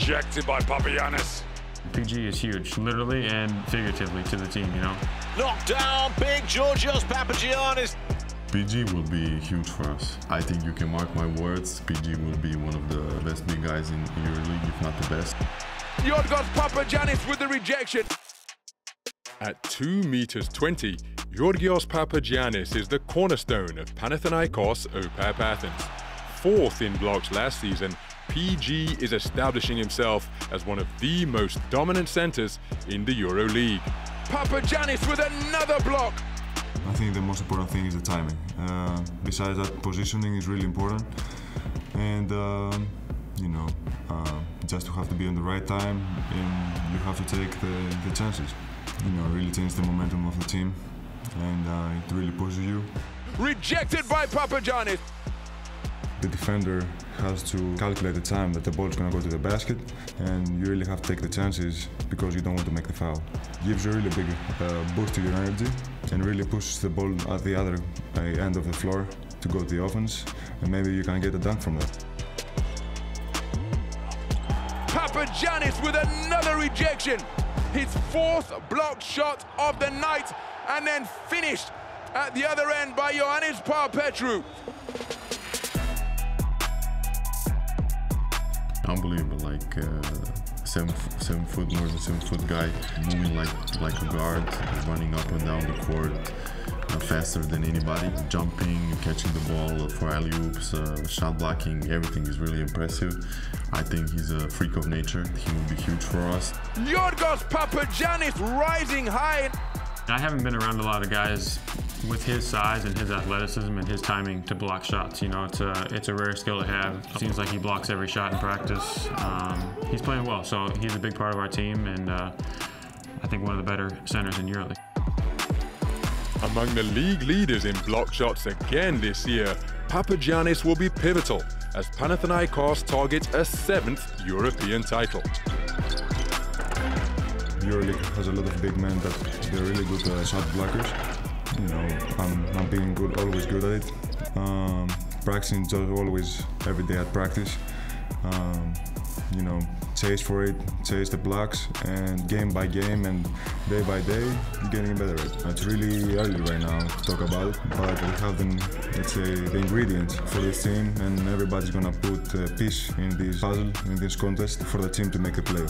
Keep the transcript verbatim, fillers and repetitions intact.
Rejected by Papagiannis. P G is huge, literally and figuratively, to the team, you know. Knocked down, big Georgios Papagiannis. P G will be huge for us. I think you can mark my words, P G will be one of the best big guys in your league, if not the best. Georgios Papagiannis with the rejection. At two meters twenty, Georgios Papagiannis is the cornerstone of Panathinaikos OPAP Athens. Fourth in blocks last season, P G is establishing himself as one of the most dominant centres in the EuroLeague. Papagiannis with another block. I think the most important thing is the timing. Uh, besides that, positioning is really important. And, uh, you know, uh, just to have to be on the right time, and you have to take the, the chances. You know, really change the momentum of the team, and uh, it really pushes you. Rejected by Papagiannis. The defender has to calculate the time that the ball is going to go to the basket, and you really have to take the chances because you don't want to make the foul. It gives you a really big uh, boost to your energy and really pushes the ball at the other uh, end of the floor to go to the offense, and maybe you can get a dunk from that. Papagiannis with another rejection. His fourth blocked shot of the night, and then finished at the other end by Ioannis Papapetrou. Unbelievable, like uh, seven, seven foot, more than seven foot guy, moving like, like a guard, running up and down the court, uh, faster than anybody, jumping, catching the ball for alley-oops, uh, shot blocking, everything is really impressive. I think he's a freak of nature, he will be huge for us. Georgios Papagiannis rising high. I haven't been around a lot of guys with his size and his athleticism and his timing to block shots. You know, it's a, it's a rare skill to have. It seems like he blocks every shot in practice. Um, he's playing well, so he's a big part of our team, and uh, I think one of the better centers in EuroLeague. Among the league leaders in block shots again this year, Papagiannis will be pivotal as Panathinaikos targets a seventh European title. EuroLeague has a lot of big men, but they're really good uh, shot blockers. You know, I'm, I'm being good, always good at it. Um, practicing just always, every day at practice. Um, you know, chase for it, chase the blocks, and game by game and day by day, getting better at it. It's really early right now to talk about it, but we have the, let's say, the ingredients for this team, and everybody's gonna put a piece in this puzzle, in this contest, for the team to make a play.